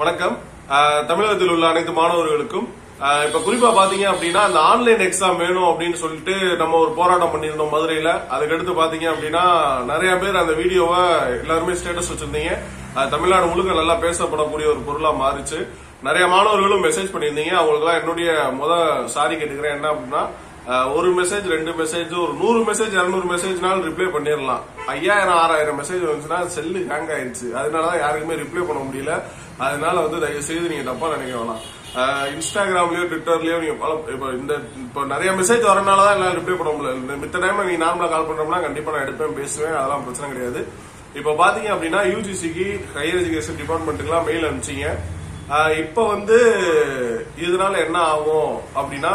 வணக்கம் தமிழகத்தில் உள்ள அனைத்து மாணவர்களுக்கும் இப்ப குறிப்பா பாத்தீங்க அப்படின்னா அந்த ஆன்லைன் எக்ஸாம் வேணும் அப்படின்னு சொல்லிட்டு நம்ம ஒரு போராட்டம் பண்ணிருந்தோம் மதுரையில. அதுக்கடுத்து பாத்தீங்க அப்படின்னா நிறைய பேர் அந்த வீடியோவை எல்லாருமே ஸ்டேட்டஸ் வச்சிருந்தீங்க. தமிழ்நாடு முழுக்க நல்லா பேசப்படக்கூடிய ஒரு பொருளா மாறிச்சு. நிறைய மாணவர்களும் மெசேஜ் பண்ணியிருந்தீங்க. அவங்களுக்குலாம் என்னுடைய சாரி கேட்டுக்கிறேன். என்ன அப்படின்னா ஒரு மெசேஜ் ரெண்டு மெசேஜ் ஒரு 100 மெசேஜ் 200 மெசேஜ்னாலும் ரிப்ளை பண்ணிடலாம். 5000 6000 மெசேஜ் வந்துச்சுன்னா செல்லு ஹேங் ஆயிடுச்சு. அதனாலதான் யாருக்குமே ரிப்ளை பண்ண முடியல. அதனால தயவு செய்து நீங்க தப்பா நினைக்க வேணாம். இன்ஸ்டாகிராம்லயோ ட்விட்டர்லயோ நீங்க இப்போ நிறைய மெசேஜ் வரனாலதான் எல்லாம் ரிப்ளை பண்ண முடியல. மித்த டைம் நீங்க நார்மலா கால் பண்றோம்னா கண்டிப்பா நான் எடுப்பேன், பேசுவேன், அதெல்லாம் பிரச்சனை கிடையாது. இப்ப பாத்தீங்க அப்படின்னா யூஜிசிக்கு ஹையர் எஜுகேஷன் டிபார்ட்மெண்ட்டுக்கெல்லாம் மெயில் அனுப்பிச்சிங்க. இப்ப இதனால என்ன ஆகும் அப்படின்னா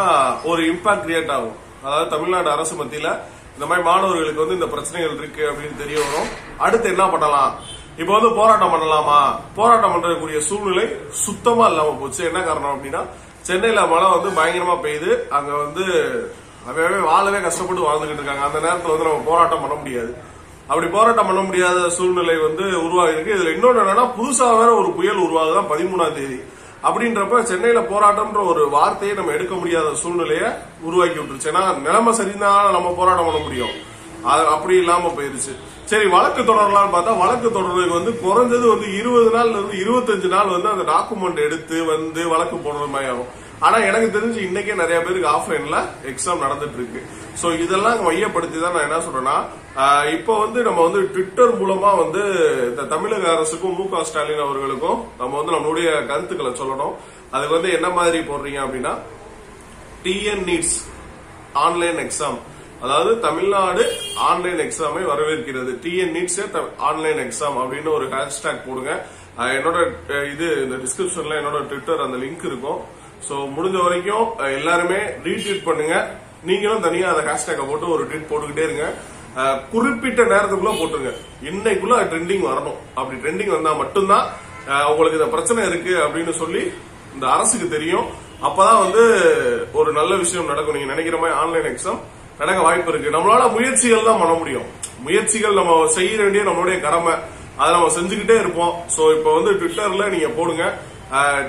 ஒரு இம்பாக்ட் கிரியேட் ஆகும். அதாவது தமிழ்நாடு அரசு மத்தியில இந்த மாதிரி மாணவர்களுக்கு இந்த பிரச்சனைகள் இருக்கு அப்படின்னு தெரிய வரும். அடுத்து என்ன பண்ணலாம், இப்ப போராட்டம் பண்ணலாமா, போராட்டம் பண்றக்கூடிய சூழ்நிலை சுத்தமா இல்லாம போச்சு. என்ன காரணம் அப்படின்னா சென்னையில மழை பயங்கரமா பெய்யுது. அங்க வாழவே கஷ்டப்பட்டு வாழ்ந்துகிட்டு இருக்காங்க. அந்த நேரத்துல நம்ம போராட்டம் பண்ண முடியாது. அப்படி போராட்டம் பண்ண முடியாத சூழ்நிலை உருவாகி இருக்கு. இதுல இன்னொன்னு என்னன்னா புதுசா வேற ஒரு புயல் உருவாகுதான் 13ஆம் தேதி. அப்படின்றப்ப சென்னையில போராட்டம்ன்ற ஒரு வார்த்தையை நம்ம எடுக்க முடியாத சூழ்நிலைய உருவாக்கி விட்டுருச்சு. ஏன்னா நிலைமை சரிதான் நம்ம போராட்டம் பண்ண முடியும், அப்படி இல்லாம போயிருச்சு. சரி, வழக்கு தொடரலாம்னு பார்த்தா வழக்கு தொடர்றதுக்கு குறைஞ்சது 20 நாள்ல இருந்து 25 நாள் அந்த டாக்குமெண்ட் எடுத்து வழக்கு போடுற மாதிரி ஆகும். ஆனா எனக்கு தெரிஞ்சு இன்னைக்கே நிறைய பேருக்கு ஆஃப்லைன்ல எக்ஸாம் நடந்துட்டு இருக்கு. சோ இதெல்லாம் மையப்படுத்தி தான் நான் என்ன சொல்றேன்னா இப்ப நம்ம ட்விட்டர் மூலமா இந்த தமிழக அரசுக்கும் மு.க. ஸ்டாலின் அவர்களுக்கும் நம்ம நம்மளுடைய கருத்துக்களை சொல்லணும். அதுக்கு என்ன மாதிரி போடுறீங்க அப்படின்னா டிஎன் நீட்ஸ் ஆன்லைன் எக்ஸாம், அதாவது தமிழ்நாடு ஆன்லைன் எக்ஸாமை வரவேற்கிறது, டிஎன் நீட்ஸ் ஆன்லைன் எக்ஸாம் அப்படின்னு ஒரு ஹேஷ்டாக் போடுங்க. என்னோட இந்த டிஸ்கிரிப்ஷன்ல என்னோட ட்விட்டர் அந்த லிங்க் இருக்கும். சோ முடிஞ்ச வரைக்கும் எல்லாருமே ரீட்வீட் பண்ணுங்க. நீங்களும் தனியா அந்த ஹேஷ்டாக போட்டு ஒரு ட்வீட் போட்டுக்கிட்டே இருங்க. குறிப்பிட்ட நேரத்துக்குள்ள போட்டுருங்க. இன்னைக்குள்ள ட்ரெண்டிங் வரணும். அப்படி ட்ரெண்டிங் வந்தா மட்டும்தான் உங்களுக்கு இந்த பிரச்சனை இருக்கு அப்படின்னு சொல்லி இந்த அரசுக்கு தெரியும். அப்பதான் ஒரு நல்ல விஷயம் நடக்கும். நீங்க நினைக்கிற மாதிரி ஆன்லைன் எக்ஸாம் நடக்க வாய்ப்பு இருக்கு. நம்மளால முயற்சிகள் தான் பண்ண முடியும். முயற்சிகள் நம்ம செய்ய வேண்டிய நம்மளுடைய கடமை. அதை நம்ம செஞ்சுக்கிட்டே இருப்போம். சோ இப்ப ட்விட்டர்ல நீங்க போடுங்க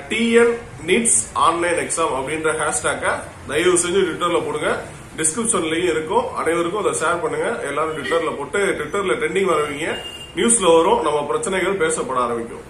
டிஎன் நீட்ஸ் ஆன்லைன் எக்ஸாம் அப்படின்ற ஹேஷ்டாக தயவு செஞ்சு ட்விட்டர்ல போடுங்க. டிஸ்கிரிப்ஷன்லயும் இருக்கும். அனைவருக்கும் அதை ஷேர் பண்ணுங்க. எல்லாரும் ட்விட்டர்ல போட்டு ட்விட்டர்ல ட்ரெண்டிங் வரவீங்க, நியூஸ்ல வரும், நம்ம பிரச்சனைகள் பேசப்பட ஆரம்பிக்கும்.